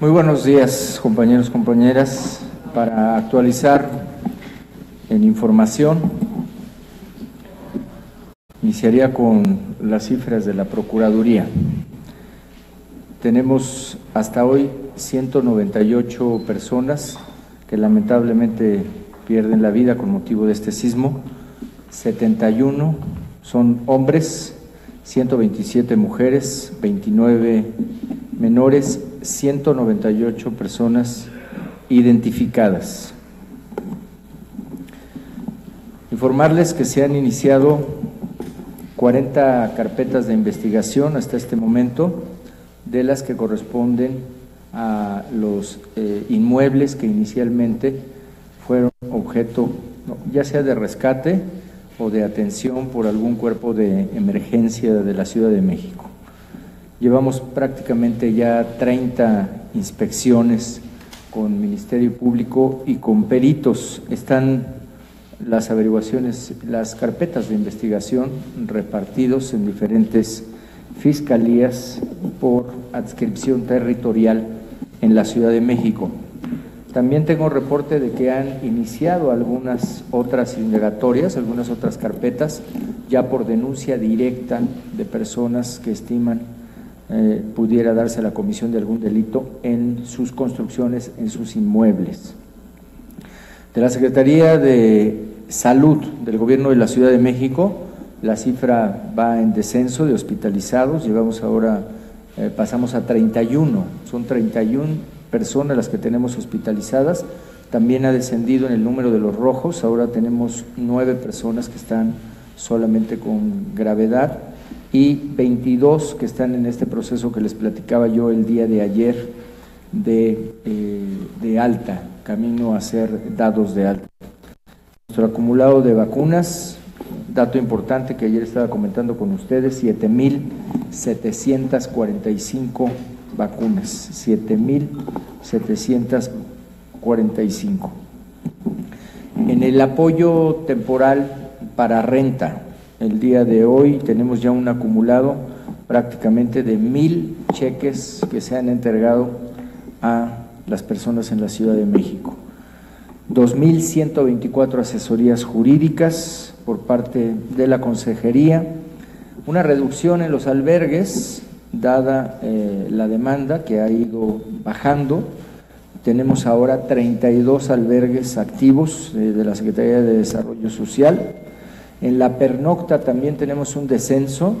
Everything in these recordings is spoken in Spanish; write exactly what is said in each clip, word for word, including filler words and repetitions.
Muy buenos días, compañeros, compañeras. Para actualizar en información, iniciaría con las cifras de la Procuraduría. Tenemos hasta hoy ciento noventa y ocho personas que lamentablemente pierden la vida con motivo de este sismo. setenta y uno son hombres, ciento veintisiete mujeres, veintinueve menores, ciento noventa y ocho personas identificadas. Informarles que se han iniciado cuarenta carpetas de investigación hasta este momento, de las que corresponden a los eh, inmuebles que inicialmente fueron objeto, no, ya sea de rescate o de atención por algún cuerpo de emergencia de la Ciudad de México. Llevamos prácticamente ya treinta inspecciones con Ministerio Público y con peritos. Están las averiguaciones, las carpetas de investigación repartidos en diferentes fiscalías por adscripción territorial en la Ciudad de México. También tengo reporte de que han iniciado algunas otras indagatorias, algunas otras carpetas, ya por denuncia directa de personas que estiman eh, pudiera darse la comisión de algún delito en sus construcciones, en sus inmuebles. De la Secretaría de Salud del Gobierno de la Ciudad de México, la cifra va en descenso de hospitalizados. Llevamos ahora, eh, pasamos a treinta y uno, son treinta y uno personas las que tenemos hospitalizadas. También ha descendido en el número de los rojos, ahora tenemos nueve personas que están solamente con gravedad y veintidós que están en este proceso que les platicaba yo el día de ayer de, eh, de alta, camino a ser dados de alta. Nuestro acumulado de vacunas, dato importante que ayer estaba comentando con ustedes, siete mil setecientas cuarenta y cinco vacunas, siete mil setecientas cuarenta y cinco. En el apoyo temporal para renta, el día de hoy tenemos ya un acumulado prácticamente de mil cheques que se han entregado a las personas en la Ciudad de México. dos mil ciento veinticuatro asesorías jurídicas por parte de la Consejería, una reducción en los albergues, dada eh, la demanda que ha ido bajando. Tenemos ahora treinta y dos albergues activos eh, de la Secretaría de Desarrollo Social. En la pernocta también tenemos un descenso,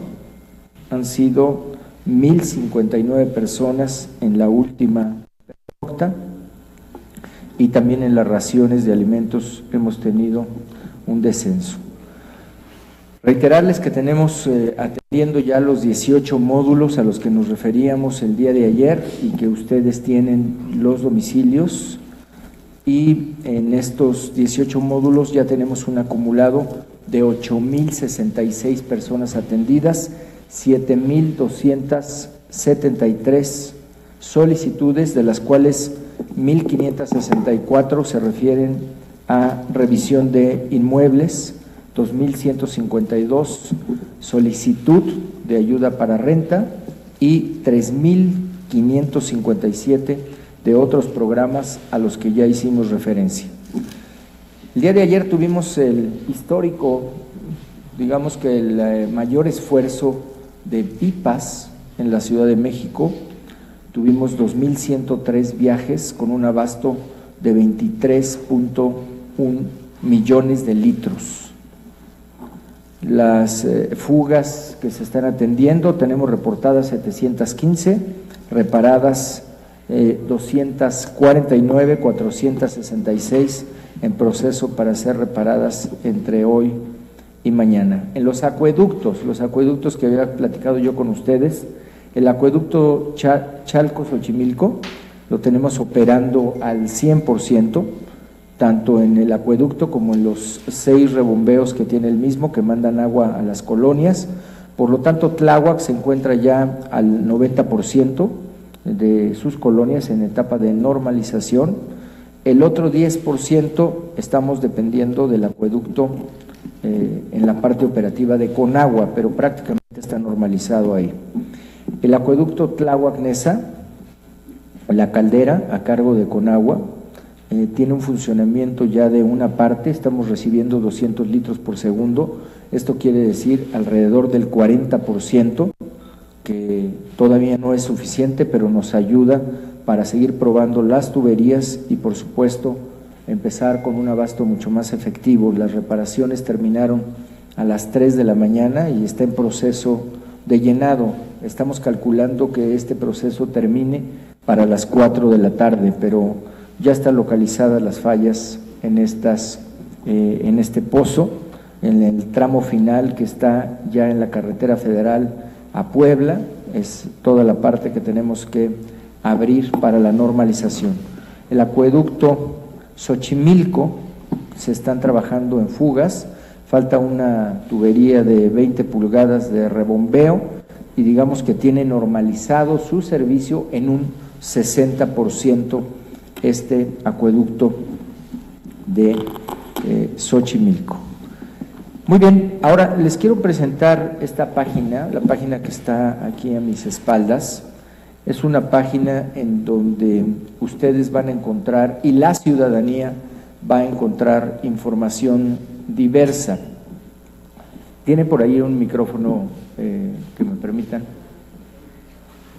han sido mil cincuenta y nueve personas en la última pernocta, y también en las raciones de alimentos hemos tenido un descenso. Reiterarles que tenemos eh, atendiendo ya los dieciocho módulos a los que nos referíamos el día de ayer y que ustedes tienen los domicilios, y en estos dieciocho módulos ya tenemos un acumulado de ocho mil sesenta y seis personas atendidas, siete mil doscientas setenta y tres solicitudes, de las cuales mil quinientas sesenta y cuatro se refieren a revisión de inmuebles, dos mil ciento cincuenta y dos solicitud de ayuda para renta y tres mil quinientos cincuenta y siete de otros programas a los que ya hicimos referencia. El día de ayer tuvimos el histórico, digamos que el mayor esfuerzo de pipas en la Ciudad de México. Tuvimos dos mil ciento tres viajes con un abasto de veintitrés punto uno millones de litros. Las eh, fugas que se están atendiendo, tenemos reportadas setecientas quince, reparadas eh, doscientas cuarenta y nueve, cuatrocientas sesenta y seis en proceso para ser reparadas entre hoy y mañana. En los acueductos, los acueductos que había platicado yo con ustedes, el acueducto Chalco Xochimilco lo tenemos operando al cien por ciento, tanto en el acueducto como en los seis rebombeos que tiene el mismo, que mandan agua a las colonias. Por lo tanto, Tláhuac se encuentra ya al noventa por ciento de sus colonias en etapa de normalización. El otro diez por ciento estamos dependiendo del acueducto eh, en la parte operativa de Conagua, pero prácticamente está normalizado ahí. El acueducto Tlahuacnesa La caldera, a cargo de Conagua, eh, tiene un funcionamiento ya de una parte, estamos recibiendo doscientos litros por segundo, esto quiere decir alrededor del cuarenta por ciento, que todavía no es suficiente, pero nos ayuda para seguir probando las tuberías y, por supuesto, empezar con un abasto mucho más efectivo. Las reparaciones terminaron a las tres de la mañana y está en proceso de llenado. Estamos calculando que este proceso termine para las cuatro de la tarde, pero ya están localizadas las fallas en, estas, eh, en este pozo, en el tramo final que está ya en la carretera federal a Puebla. Es toda la parte que tenemos que abrir para la normalización. El acueducto Xochimilco, se están trabajando en fugas, falta una tubería de veinte pulgadas de rebombeo y digamos que tiene normalizado su servicio en un sesenta por ciento este acueducto de eh, Xochimilco. Muy bien, ahora les quiero presentar esta página, la página que está aquí a mis espaldas. Es una página en donde ustedes van a encontrar y la ciudadanía va a encontrar información diversa. ¿Tiene por ahí un micrófono eh, que me permitan?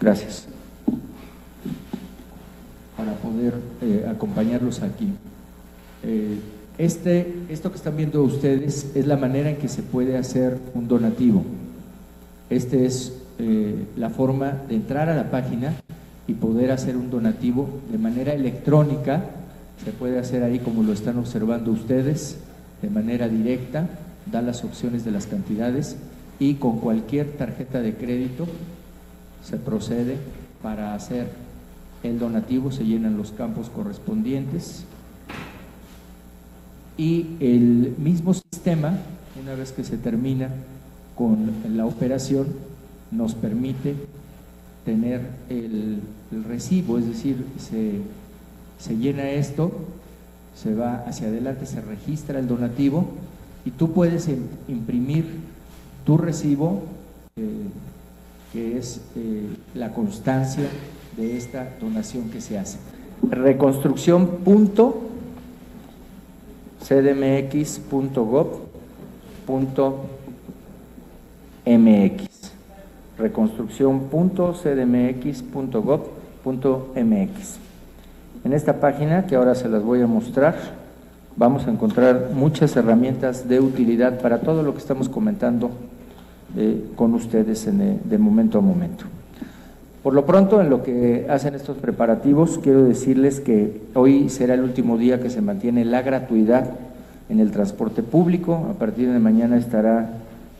Gracias. Para poder eh, acompañarlos aquí. Eh, este, esto que están viendo ustedes es la manera en que se puede hacer un donativo. Este es Eh, la forma de entrar a la página y poder hacer un donativo de manera electrónica. Se puede hacer ahí, como lo están observando ustedes, de manera directa, da las opciones de las cantidades y con cualquier tarjeta de crédito se procede para hacer el donativo, se llenan los campos correspondientes y el mismo sistema, una vez que se termina con la operación, nos permite tener el, el recibo, es decir, se, se llena esto, se va hacia adelante, se registra el donativo y tú puedes imprimir tu recibo, eh, que es eh, la constancia de esta donación que se hace. reconstrucción punto c d m x punto gob punto m x reconstrucción punto c d m x punto gob punto m x. En esta página, que ahora se las voy a mostrar, vamos a encontrar muchas herramientas de utilidad para todo lo que estamos comentando eh, con ustedes en, de momento a momento. Por lo pronto, en lo que hacen estos preparativos, quiero decirles que hoy será el último día que se mantiene la gratuidad en el transporte público. A partir de mañana estará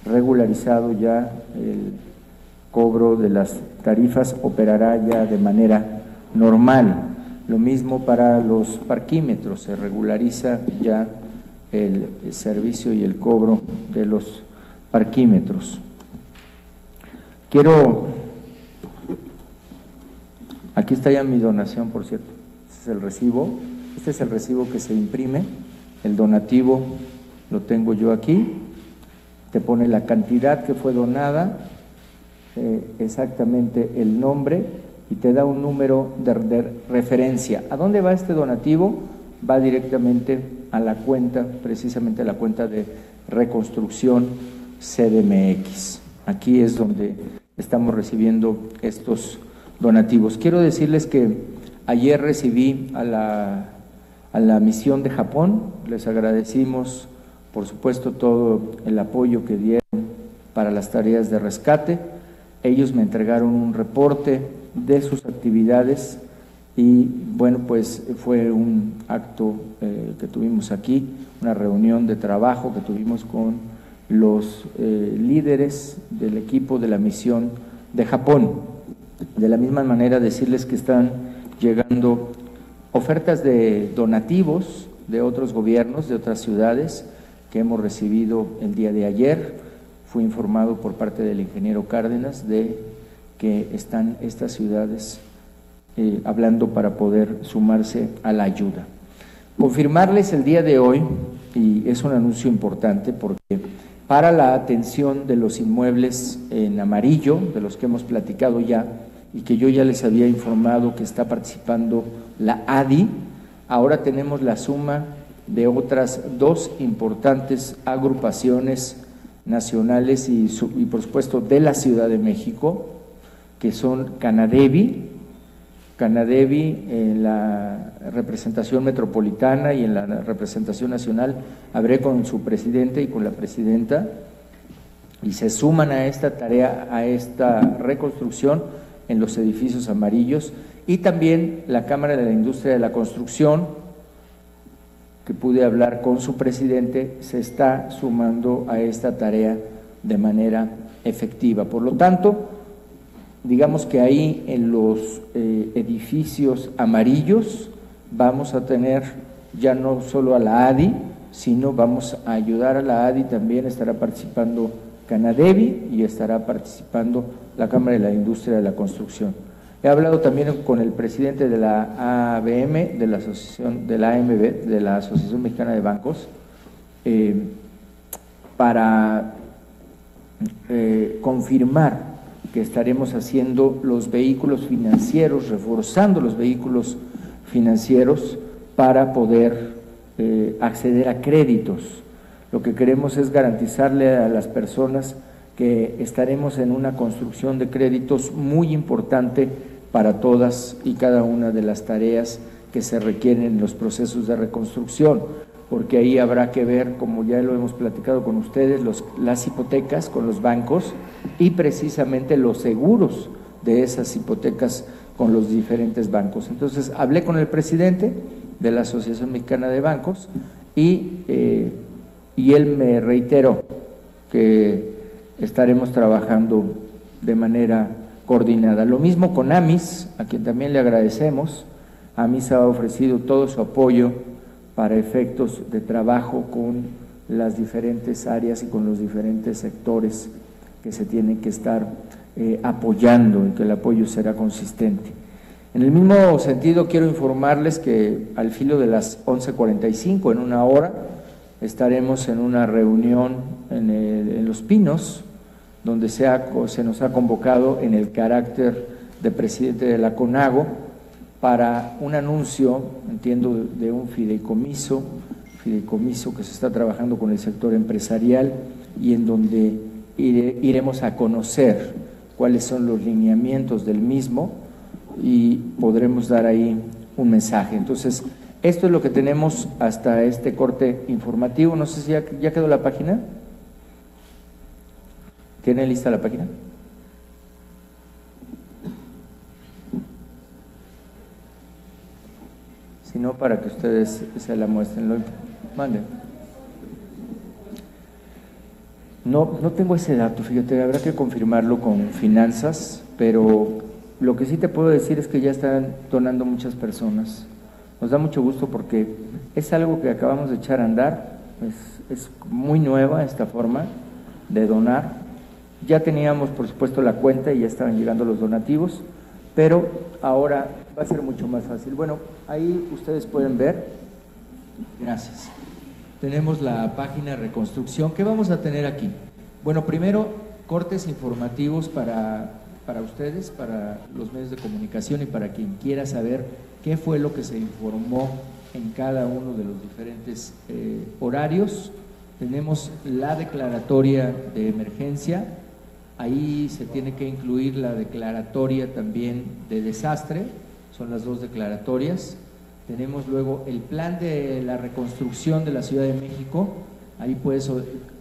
regularizado ya el cobro de las tarifas, operará ya de manera normal. Lo mismo para los parquímetros, se regulariza ya el servicio y el cobro de los parquímetros. Quiero, aquí está ya mi donación, por cierto, este es el recibo, este es el recibo que se imprime, el donativo lo tengo yo aquí, te pone la cantidad que fue donada, Eh, exactamente el nombre y te da un número de, de referencia. ¿A dónde va este donativo? Va directamente a la cuenta, precisamente a la cuenta de Reconstrucción C D M X. Aquí es donde estamos recibiendo estos donativos. Quiero decirles que ayer recibí a la, a la misión de Japón, les agradecimos por supuesto todo el apoyo que dieron para las tareas de rescate. Ellos me entregaron un reporte de sus actividades y bueno, pues fue un acto eh, que tuvimos aquí, una reunión de trabajo que tuvimos con los eh, líderes del equipo de la misión de Japón. De la misma manera decirles que están llegando ofertas de donativos de otros gobiernos, de otras ciudades que hemos recibido el día de ayer. Fui informado por parte del ingeniero Cárdenas de que están estas ciudades eh, hablando para poder sumarse a la ayuda. Confirmarles el día de hoy, y es un anuncio importante porque para la atención de los inmuebles en amarillo, de los que hemos platicado ya, y que yo ya les había informado que está participando la A D I, ahora tenemos la suma de otras dos importantes agrupaciones nacionales y, y por supuesto de la Ciudad de México, que son Canadevi, Canadevi en la representación metropolitana y en la representación nacional, hablé con su presidente y con la presidenta, y se suman a esta tarea, a esta reconstrucción en los edificios amarillos, y también la Cámara de la Industria de la Construcción, que pude hablar con su presidente, se está sumando a esta tarea de manera efectiva. Por lo tanto, digamos que ahí en los eh, edificios amarillos vamos a tener ya no solo a la A D I, sino vamos a ayudar a la A D I, también estará participando Canadevi y estará participando la Cámara de la Industria de la Construcción. He hablado también con el presidente de la A B M, de la Asociación, de la A M B, de la Asociación Mexicana de Bancos, eh, para eh, confirmar que estaremos haciendo los vehículos financieros, reforzando los vehículos financieros para poder eh, acceder a créditos. Lo que queremos es garantizarle a las personas que estaremos en una construcción de créditos muy importante para todas y cada una de las tareas que se requieren en los procesos de reconstrucción, porque ahí habrá que ver, como ya lo hemos platicado con ustedes, los, las hipotecas con los bancos y precisamente los seguros de esas hipotecas con los diferentes bancos. Entonces, hablé con el presidente de la Asociación Mexicana de Bancos y, eh, y él me reiteró que estaremos trabajando de manera coordinada. Lo mismo con Amis, a quien también le agradecemos. Amis ha ofrecido todo su apoyo para efectos de trabajo con las diferentes áreas y con los diferentes sectores que se tienen que estar eh, apoyando, y que el apoyo será consistente. En el mismo sentido, quiero informarles que al filo de las once cuarenta y cinco, en una hora, estaremos en una reunión en, el, en Los Pinos, donde se, ha, se nos ha convocado en el carácter de presidente de la CONAGO, para un anuncio, entiendo, de un fideicomiso, fideicomiso que se está trabajando con el sector empresarial y en donde ire, iremos a conocer cuáles son los lineamientos del mismo y podremos dar ahí un mensaje. Entonces, esto es lo que tenemos hasta este corte informativo. No sé si ya, ya quedó la página. ¿Tiene lista la página? Sino para que ustedes se la muestren. Mande. No, no tengo ese dato, fíjate, habrá que confirmarlo con finanzas, pero lo que sí te puedo decir es que ya están donando muchas personas. Nos da mucho gusto porque es algo que acabamos de echar a andar, es, es muy nueva esta forma de donar. Ya teníamos, por supuesto, la cuenta y ya estaban llegando los donativos, pero ahora va a ser mucho más fácil. Bueno, ahí ustedes pueden ver, gracias, tenemos la página reconstrucción. ¿Qué vamos a tener aquí? Bueno, primero, cortes informativos para, para ustedes, para los medios de comunicación y para quien quiera saber qué fue lo que se informó en cada uno de los diferentes eh, horarios. Tenemos la declaratoria de emergencia, ahí se tiene que incluir la declaratoria también de desastre, son las dos declaratorias. Tenemos luego el plan de la reconstrucción de la Ciudad de México, ahí puedes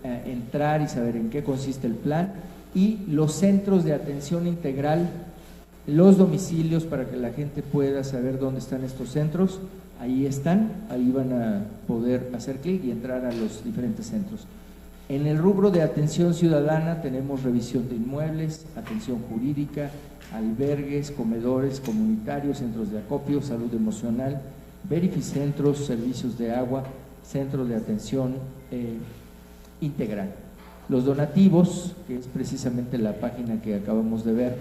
entrar y saber en qué consiste el plan, y los centros de atención integral, los domicilios para que la gente pueda saber dónde están estos centros, ahí están, ahí van a poder hacer clic y entrar a los diferentes centros. En el rubro de atención ciudadana tenemos revisión de inmuebles, atención jurídica, albergues, comedores comunitarios, centros de acopio, salud emocional, verificentros, servicios de agua, centros de atención eh, integral. Los donativos, que es precisamente la página que acabamos de ver,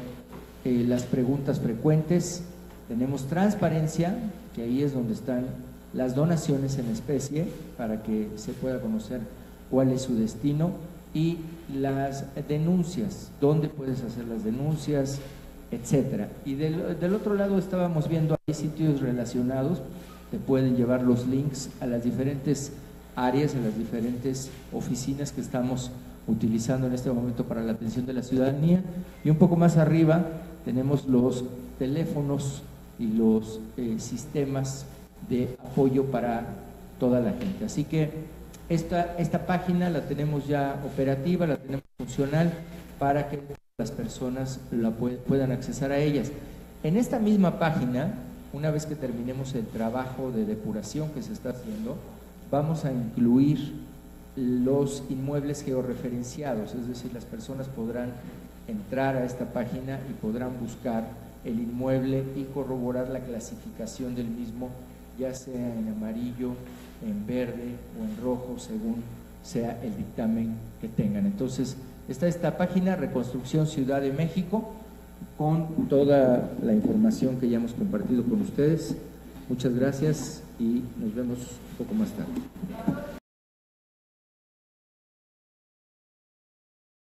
eh, las preguntas frecuentes, tenemos transparencia, que ahí es donde están las donaciones en especie, para que se pueda conocer cuál es su destino, y las denuncias, dónde puedes hacer las denuncias, etcétera. Y del, del otro lado estábamos viendo ahí sitios relacionados, te pueden llevar los links a las diferentes áreas, a las diferentes oficinas que estamos utilizando en este momento para la atención de la ciudadanía. Y un poco más arriba tenemos los teléfonos y los eh, sistemas de apoyo para toda la gente. Así que esta, esta página la tenemos ya operativa, la tenemos funcional para que las personas la puede, puedan accesar a ellas. En esta misma página, una vez que terminemos el trabajo de depuración que se está haciendo, vamos a incluir los inmuebles georreferenciados, es decir, las personas podrán entrar a esta página y podrán buscar el inmueble y corroborar la clasificación del mismo, ya sea en amarillo, en verde o en rojo, según sea el dictamen que tengan. Entonces, está esta página, Reconstrucción Ciudad de México, con toda la información que ya hemos compartido con ustedes. Muchas gracias y nos vemos un poco más tarde.